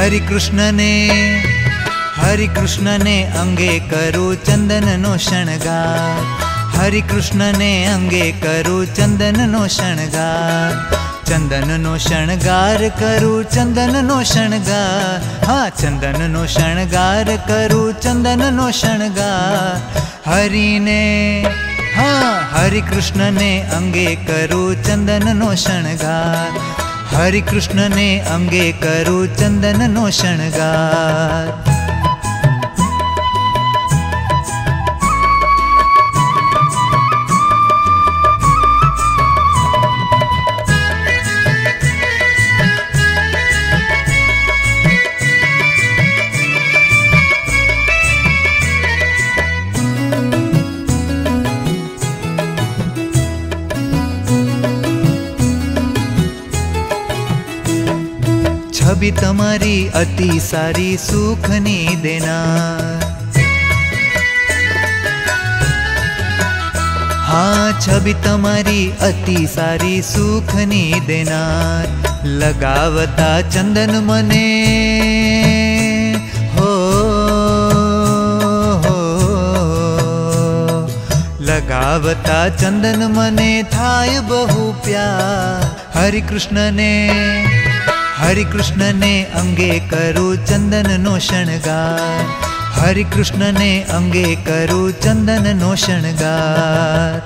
हरि कृष्ण ने अंगे करो चंदन नो शणगार। हरि कृष्ण ने अंगे करो चंदन नो शणगार। चंदन नो शणगार करो चंदन नो शणगार। हाँ चंदन नो शणगार करो चंदन नो शणगार। हरि ने हाँ हरि कृष्ण ने अंगे करो चंदन नो शणगार। हरि कृष्ण ने अंगे करो चंदन नो शणगार। छवि तुम्हारी अति सारी सूखनी देना। हाँ छवि तुम्हारी अति सारी सूखनी देना। लगावता चंदन मने हो। लगावता चंदन मने थाय बहु प्यार। हरि कृष्ण ने अंगे करो चंदन नो शणगार। हरि कृष्ण ने अंगे करो चंदन नो शणगार।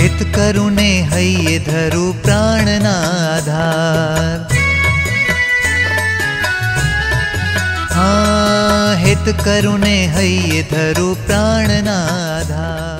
हित करुणे हये धरु प्राणना आधार। हाँ हित करुणे हये धरु प्राणना आधार।